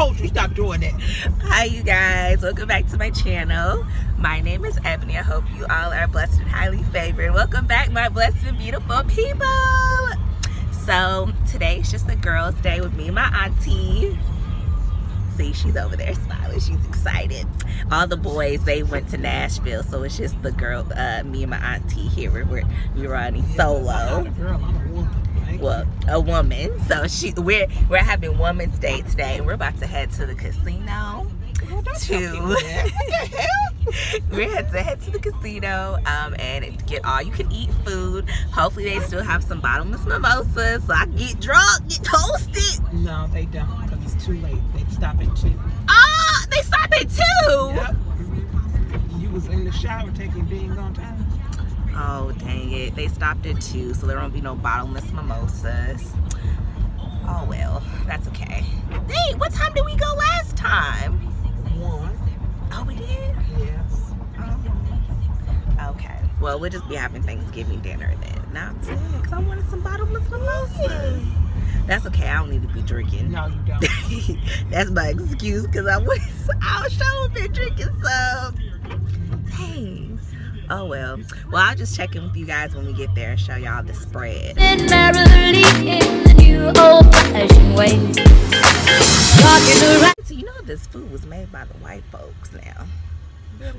told you stop doing that. Hi you guys, welcome back to my channel. My name is Ebony. I hope you all are blessed and highly favored. Welcome back my blessed and beautiful people. So today's just a girls day with me and my auntie. See, she's over there smiling, she's excited. All the boys, they went to Nashville, so it's just the girl, me and my auntie here. We're running solo. Well, a woman. So we're having Women's Day today, and we're about to head to the casino. And get all you can eat food. Hopefully they still have some bottomless mimosas so I can get drunk, get toasted. No, they don't, because it's too late. They stop at 2. Oh, they stop at 2? Yep. You was in the shower taking being on time. Oh, dang it. They stopped at 2, so there won't be no bottomless mimosas. Oh, well. That's okay. Hey, what time did we go last time? 1. Oh, we did? Yes. Okay. Well, we'll just be having Thanksgiving dinner then. Not today, because I wanted some bottomless mimosas. That's okay. I don't need to be drinking. No, you don't. That's my excuse, because I was sure I've been drinking some. Dang. Oh well. Well, I'll just check in with you guys when we get there and show y'all the spread. And merrily in the new old-fashioned way. So you know this food was made by the white folks now.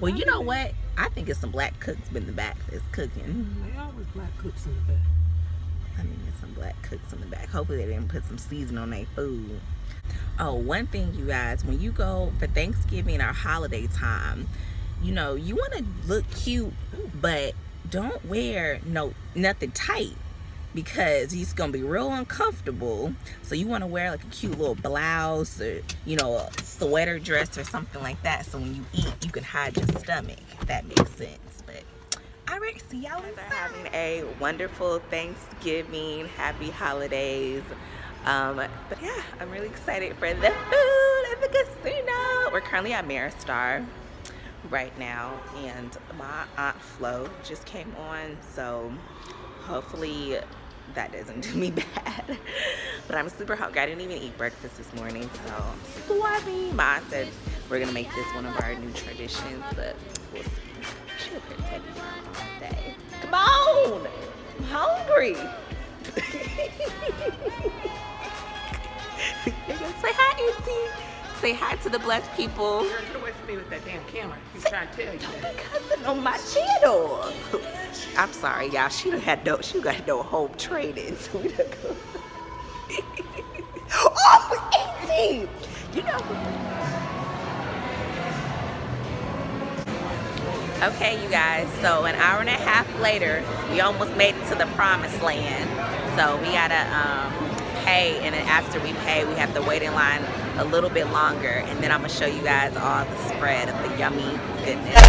Well, you know what? I think it's some black cooks in the back that's cooking. They always black cooks in the back. I mean, there's some black cooks in the back. Hopefully they didn't put some seasoning on their food. Oh, one thing, you guys. When you go for Thanksgiving or holiday time, you know, you want to look cute, but don't wear nothing tight because it's going to be real uncomfortable. So you want to wear like a cute little blouse or, you know, a sweater dress or something like that. So when you eat, you can hide your stomach, if that makes sense. But all right, see y'all later. Having a wonderful Thanksgiving, happy holidays. But yeah, I'm really excited for the food at the casino. We're currently at Maristar right now, and my aunt Flo just came on, so hopefully that doesn't do me bad. But I'm super hungry. I didn't even eat breakfast this morning, so I'm sorry. My aunt said we're gonna make this one of our new traditions, but we'll see. She'll prepare all day. Come on, I'm hungry. You're gonna say hi, Auntie. Say hi to the blessed people. Girl, get away from me with that damn camera. He's trying to tell you that. Cousin on my channel. I'm sorry, y'all. She got no home training. So oh, easy. You know. Okay, you guys. So an hour and a half later, we almost made it to the promised land. So we gotta pay, and then after we pay, we have to wait in line a little bit longer, and then I'm gonna show you guys all the spread of the yummy goodness.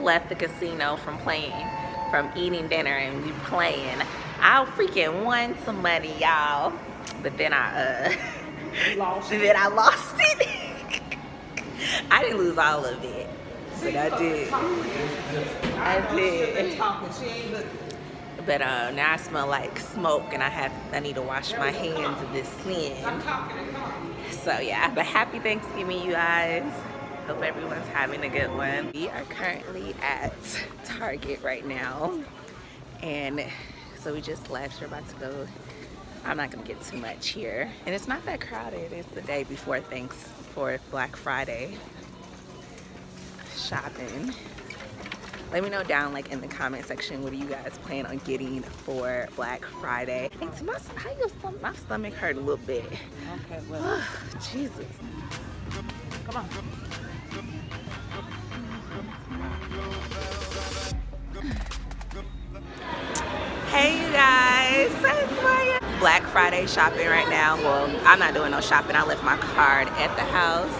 Left the casino from eating dinner and we playing. I freaking won some money, y'all, but then I lost it. I didn't lose all of it, but I did. But now I smell like smoke, and I need to wash my hands of this sin. So yeah, but happy Thanksgiving, you guys. Hope everyone's having a good one. We are currently at Target right now, and so we just left. We're about to go. I'm not gonna get too much here, and it's not that crowded. It's the day before Black Friday shopping. Let me know down like in the comment section, what do you guys plan on getting for Black Friday? I think my stomach hurt a little bit. Okay, well, oh, Jesus, come on. Hey you guys, Black Friday shopping right now. Well, I'm not doing no shopping. I left my card at the house.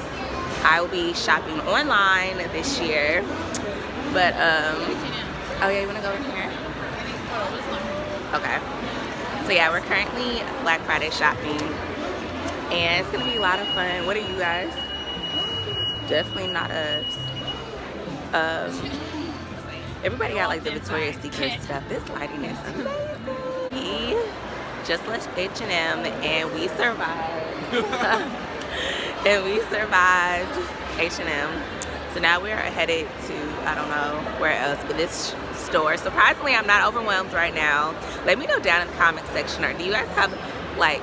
I will be shopping online this year, but oh yeah, you wanna go in here? Okay. So yeah, we're currently Black Friday shopping and it's gonna be a lot of fun. What are you guys? Definitely not us. Everybody got like the Victoria's Secret stuff. This lighting is amazing. We just left H&M and we survived. And we survived H&M. So now we're headed to, I don't know where else, but this store. Surprisingly, I'm not overwhelmed right now. Let me know down in the comment section, or do you guys have like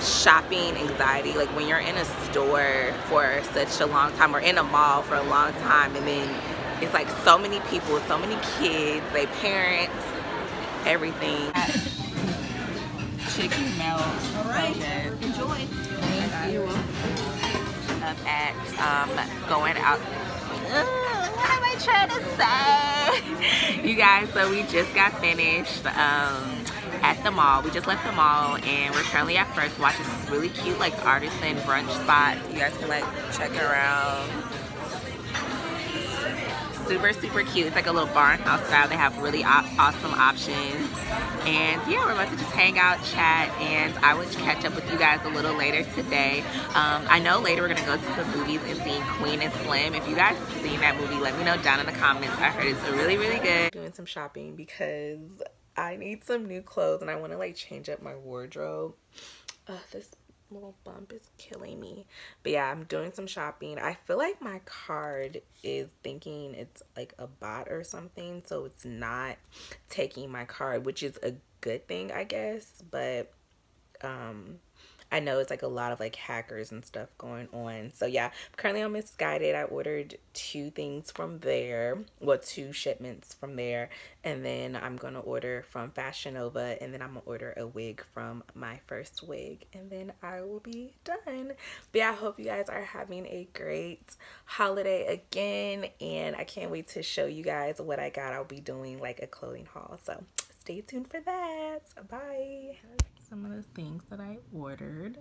shopping anxiety? Like when you're in a store for such a long time, or in a mall for a long time, and then it's like so many people, so many kids, their parents, everything. Chicken melt. All right, enjoy. Thank you. Up at going out. What am I trying to say? You guys, so we just got finished at the mall. We just left the mall and we're currently at First Watch. This is really cute, like artisan brunch spot. You guys can like check around. Super cute. It's like a little barnhouse style. They have really awesome options. And yeah, we're about to just hang out, chat, and I would catch up with you guys a little later today. I know later we're gonna go to the movies and see Queen and Slim. If you guys have seen that movie, let me know down in the comments. I heard it's really good. Doing some shopping because I need some new clothes and I want to like change up my wardrobe. This little bump is killing me. But yeah, I'm doing some shopping. I feel like my card is thinking it's like a bot or something, so it's not taking my card, which is a good thing, I guess. But I know it's like a lot of like hackers and stuff going on. So yeah, I'm currently on Misguided. I ordered two things from there, well, two shipments from there, and then I'm gonna order from Fashion Nova, and then I'm gonna order a wig from My First Wig, and then I will be done. But yeah, I hope you guys are having a great holiday again, and I can't wait to show you guys what I got. I'll be doing like a clothing haul, so stay tuned for that. Bye. Some of the things that I ordered.